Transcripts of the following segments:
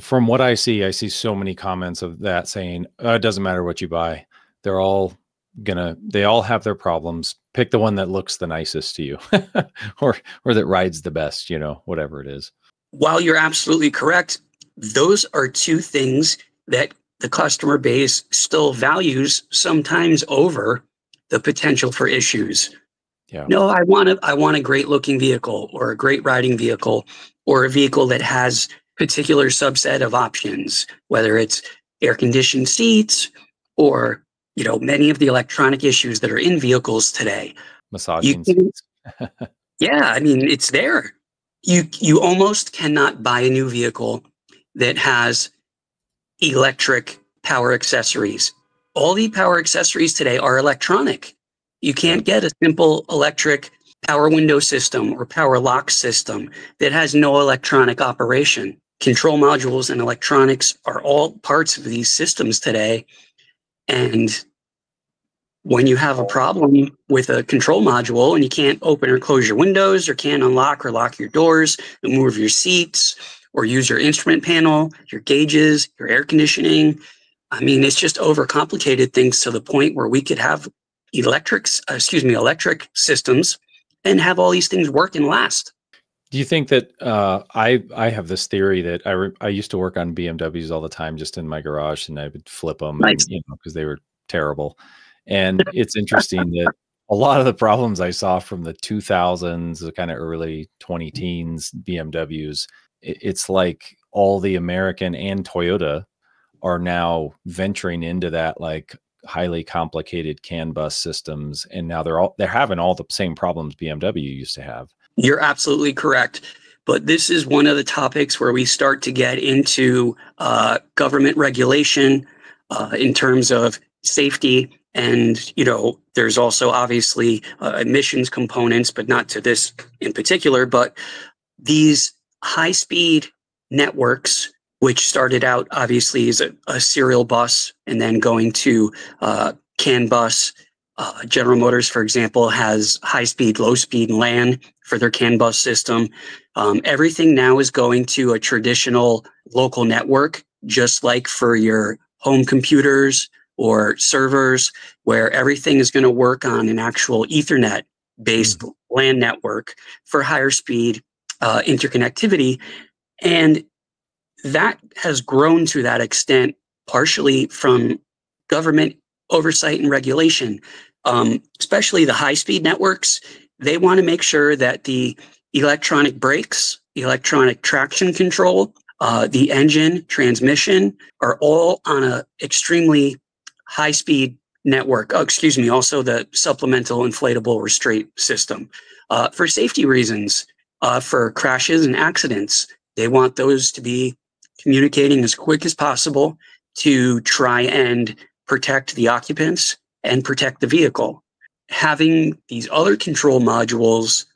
from what I see so many comments of that saying, it doesn't matter what you buy. They're all gonna, they all have their problems. Pick the one that looks the nicest to you or that rides the best, you know, whatever it is. While you're absolutely correct, those are two things that the customer base still values sometimes over the potential for issues. Yeah. No, I want a great looking vehicle or a great riding vehicle or a vehicle that has particular subset of options, whether it's air conditioned seats or, you know, many of the electronic issues that are in vehicles today. Massaging seats. Yeah, I mean, it's there. You almost cannot buy a new vehicle that has electric power accessories. All the power accessories today are electronic. You can't get a simple electric power window system or power lock system that has no electronic operation. Control modules and electronics are all parts of these systems today. And when you have a problem with a control module and you can't open or close your windows or can't unlock or lock your doors, move your seats, or use your instrument panel, your gauges, your air conditioning. I mean, it's just overcomplicated things to the point where we could have electric systems and have all these things work and last. Do you think that I have this theory that I used to work on BMWs all the time just in my garage, and I would flip them because, you know, they were terrible. And it's interesting that a lot of the problems I saw from the 2000s, the kind of early 2010s BMWs, it's like all the American and Toyota are now venturing into that like highly complicated CAN bus systems. And now they're having all the same problems BMW used to have. You're absolutely correct. But this is one of the topics where we start to get into government regulation in terms of safety. And, you know, there's also obviously emissions components, but not to this in particular, but these high-speed networks, which started out obviously as a serial bus and then going to CAN bus. General Motors, for example, has high-speed, low-speed LAN for their CAN bus system. Everything now is going to a traditional local network, just like for your home computers or servers, where everything is going to work on an actual Ethernet-based LAN network for higher speed interconnectivity. And that has grown to that extent, partially from government oversight and regulation, especially the high-speed networks. They want to make sure that the electronic brakes, electronic traction control, the engine, transmission are all on an extremely high-speed network. Oh, excuse me, also the supplemental inflatable restraint system. For safety reasons, for crashes and accidents, they want those to be communicating as quick as possible to try and protect the occupants and protect the vehicle. Having these other control modules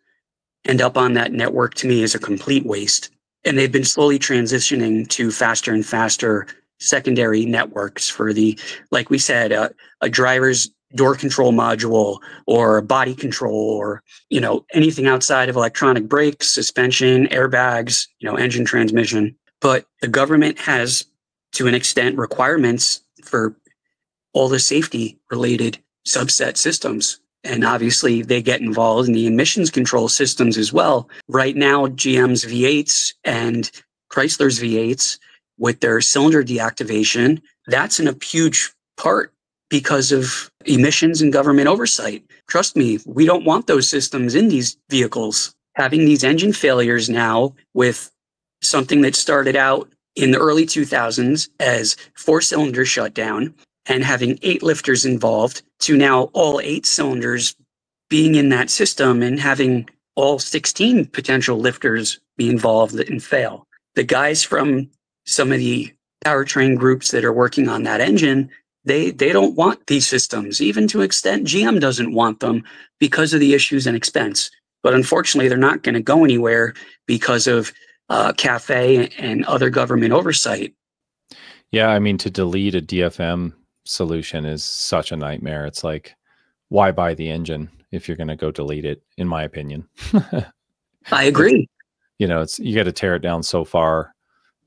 end up on that network, to me, is a complete waste. And they've been slowly transitioning to faster and faster secondary networks for the, like we said, a driver's door control module or body control, or, you know, anything outside of electronic brakes, suspension, airbags, you know, engine, transmission. But the government has, to an extent, requirements for all the safety related subset systems. And obviously they get involved in the emissions control systems as well. Right now, GM's V8s and Chrysler's V8s with their cylinder deactivation, that's in a huge part because of emissions and government oversight. Trust me, we don't want those systems in these vehicles. Having these engine failures now with something that started out in the early 2000s as four-cylinder shutdown and having 8 lifters involved to now all 8 cylinders being in that system and having all 16 potential lifters be involved and fail. The guys from some of the powertrain groups that are working on that engine, they don't want these systems. Even to an extent, GM doesn't want them because of the issues and expense. But unfortunately, they're not going to go anywhere because of CAFE and other government oversight. Yeah, I mean, to delete a DFM solution is such a nightmare. It's like, why buy the engine if you're going to go delete it, in my opinion? I agree. You know, you got to tear it down so far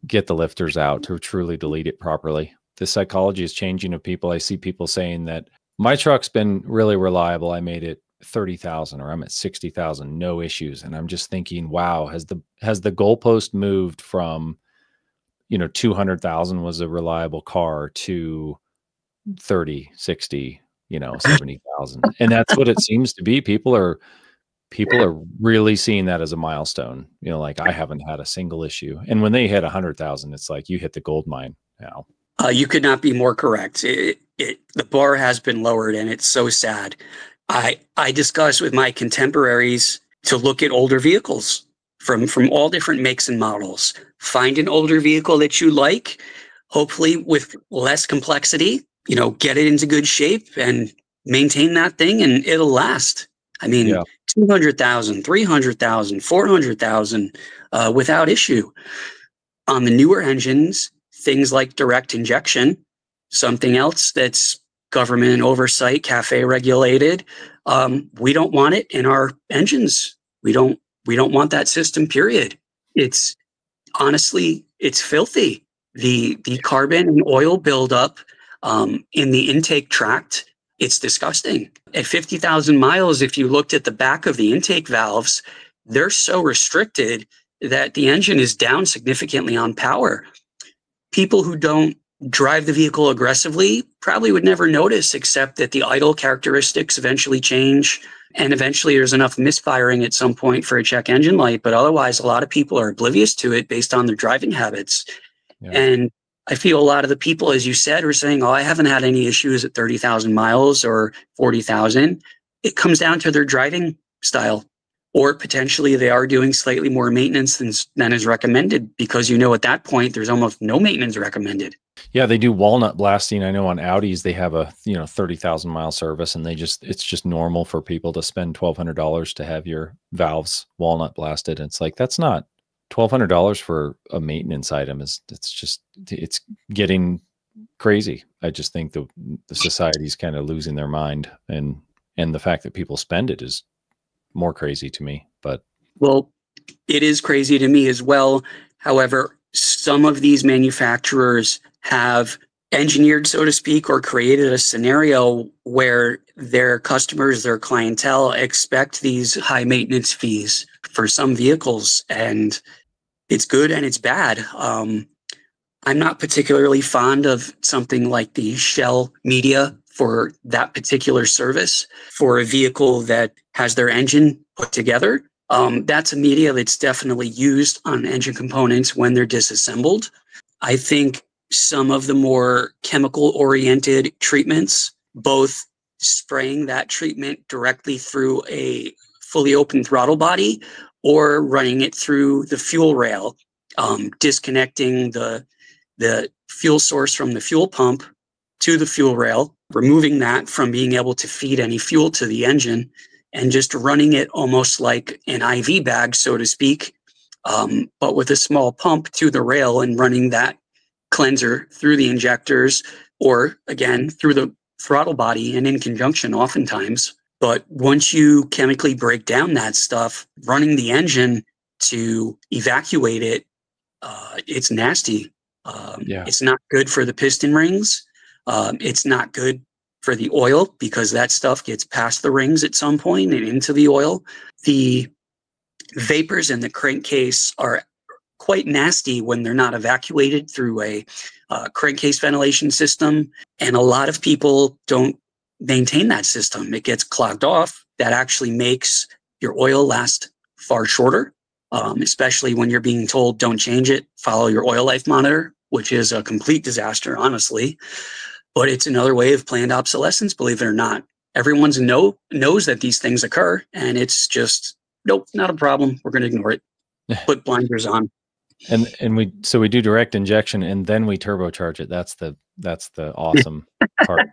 get the lifters out, to truly delete it properly. The psychology is changing of people. I see people saying that my truck's been really reliable. I made it 30,000 or I'm at 60,000, no issues. And I'm just thinking, wow, has the goalpost moved from, you know, 200,000 was a reliable car to 30, 60, you know, 70,000. And that's what it seems to be. People are really seeing that as a milestone. You know, like I haven't had a single issue. And when they hit 100,000, it's like you hit the gold mine now. You could not be more correct. The bar has been lowered, and it's so sad. I discuss with my contemporaries to look at older vehicles from all different makes and models. Find an older vehicle that you like, hopefully with less complexity, you know, get it into good shape and maintain that thing and it'll last. I mean, yeah. 200,000, 300,000, 400,000 without issue. On the newer engines, things like direct injection, something else that's government oversight, CAFE regulated. We don't want it in our engines. We don't want that system, period. It's honestly, it's filthy. The carbon and oil buildup in the intake tract, it's disgusting. At 50,000 miles, if you looked at the back of the intake valves, they're so restricted that the engine is down significantly on power. People who don't drive the vehicle aggressively probably would never notice, except that the idle characteristics eventually change, and eventually there's enough misfiring at some point for a check engine light, but otherwise a lot of people are oblivious to it based on their driving habits. Yeah. And I feel a lot of the people, as you said, are saying, oh, I haven't had any issues at 30,000 miles or 40,000. It comes down to their driving style, or potentially they are doing slightly more maintenance than is recommended, because, you know, at that point there's almost no maintenance recommended. Yeah, they do walnut blasting. I know on Audis they have a, you know, 30,000 mile service, and it's just normal for people to spend $1,200 to have your valves walnut blasted. And it's like, that's not $1,200 for a maintenance item. It's getting crazy. I just think the society's kind of losing their mind, and the fact that people spend it is more crazy to me. But well, it is crazy to me as well. However, some of these manufacturers have engineered, so to speak, or created a scenario where their customers, their clientele, expect these high maintenance fees for some vehicles, and it's good and it's bad. I'm not particularly fond of something like the Shell media for that particular service for a vehicle that has their engine put together. That's a media that's definitely used on engine components when they're disassembled. I think some of the more chemical-oriented treatments, both spraying that treatment directly through a fully open throttle body or running it through the fuel rail, disconnecting the fuel source from the fuel pump to the fuel rail, removing that from being able to feed any fuel to the engine, and just running it almost like an IV bag, so to speak, but with a small pump to the rail, and running that cleanser through the injectors, or again, through the throttle body and in conjunction oftentimes. But once you chemically break down that stuff, running the engine to evacuate it, it's nasty. Yeah. It's not good for the piston rings. It's not good for the oil, because that stuff gets past the rings at some point and into the oil. The vapors in the crankcase are quite nasty when they're not evacuated through a crankcase ventilation system. And a lot of people don't maintain that system. It gets clogged off. That actually makes your oil last far shorter, especially when you're being told don't change it, follow your oil life monitor, which is a complete disaster, honestly. But it's another way of planned obsolescence, believe it or not. Everyone's knows that these things occur, and it's just, nope, not a problem. We're going to ignore it. Put blinders on. And we do direct injection, and then we turbocharge it. That's the awesome part.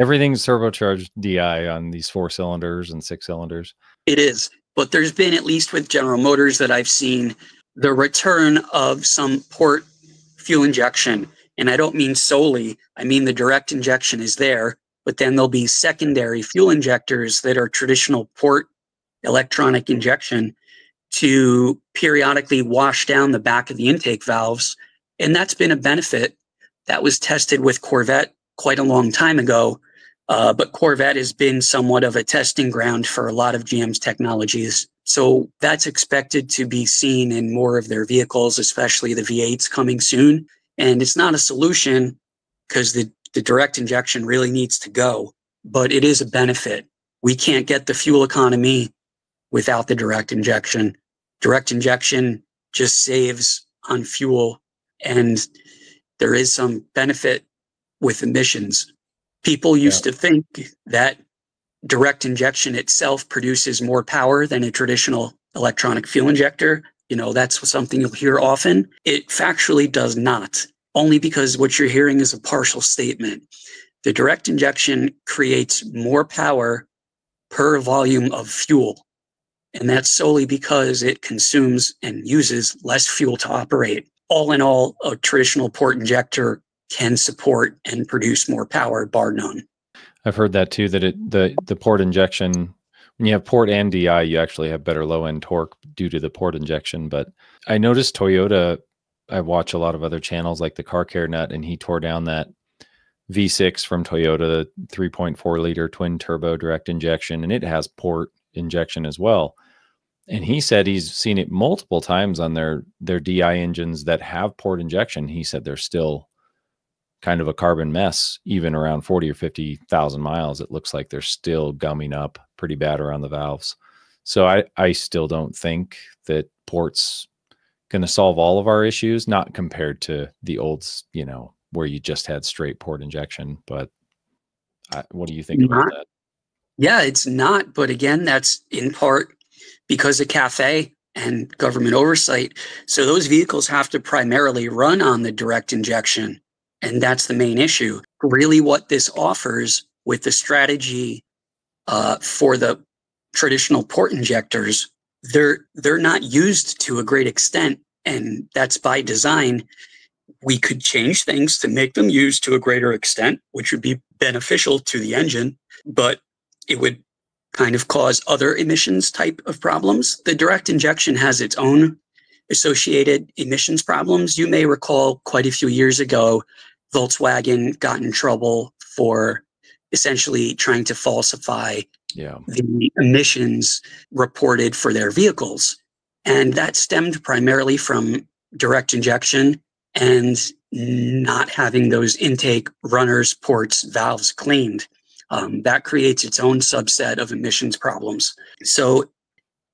Everything's turbocharged DI on these 4 cylinders and 6 cylinders. It is. But there's been, at least with General Motors that I've seen, the return of some port fuel injection. And I don't mean solely, I mean the direct injection is there, but then there'll be secondary fuel injectors that are traditional port electronic injection to periodically wash down the back of the intake valves. And that's been a benefit that was tested with Corvette quite a long time ago. But Corvette has been somewhat of a testing ground for a lot of GM's technologies. So that's expected to be seen in more of their vehicles, especially the V8s coming soon. And it's not a solution because the direct injection really needs to go, but it is a benefit. We can't get the fuel economy without the direct injection. Direct injection just saves on fuel, and there is some benefit with emissions. People used to think that direct injection itself produces more power than a traditional electronic fuel injector. You know, that's something you'll hear often. It factually does not, only because what you're hearing is a partial statement. The direct injection creates more power per volume of fuel. And that's solely because it consumes and uses less fuel to operate. All in all, a traditional port injector can support and produce more power, bar none. I've heard that too, that the port injection, when you have port and DI, you actually have better low-end torque due to the port injection. But I noticed Toyota, I watch a lot of other channels like the Car Care Nut, and he tore down that V6 from Toyota, the 3.4 liter twin turbo direct injection, and it has port injection as well. And he said he's seen it multiple times on their DI engines that have port injection. He said they're still kind of a carbon mess, even around 40 or 50,000 miles. It looks like they're still gumming up pretty bad around the valves. So I still don't think that port's going to solve all of our issues, not compared to the old, you know, where you just had straight port injection. But what do you think about that? Yeah, it's not. But again, that's in part because of CAFE and government oversight. So those vehicles have to primarily run on the direct injection. And that's the main issue. Really what this offers with the strategy for the traditional port injectors, they're not used to a great extent, and that's by design. We could change things to make them used to a greater extent, which would be beneficial to the engine, but it would kind of cause other emissions type of problems. The direct injection has its own associated emissions problems. You may recall quite a few years ago, Volkswagen got in trouble for essentially trying to falsify the emissions reported for their vehicles. And that stemmed primarily from direct injection and not having those intake runners, ports, valves cleaned. That creates its own subset of emissions problems. So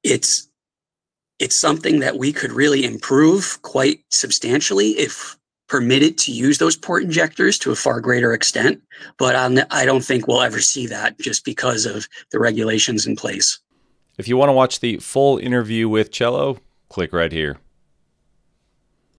it's something that we could really improve quite substantially if permitted to use those port injectors to a far greater extent. But I don't think we'll ever see that just because of the regulations in place. If you want to watch the full interview with Cello, click right here.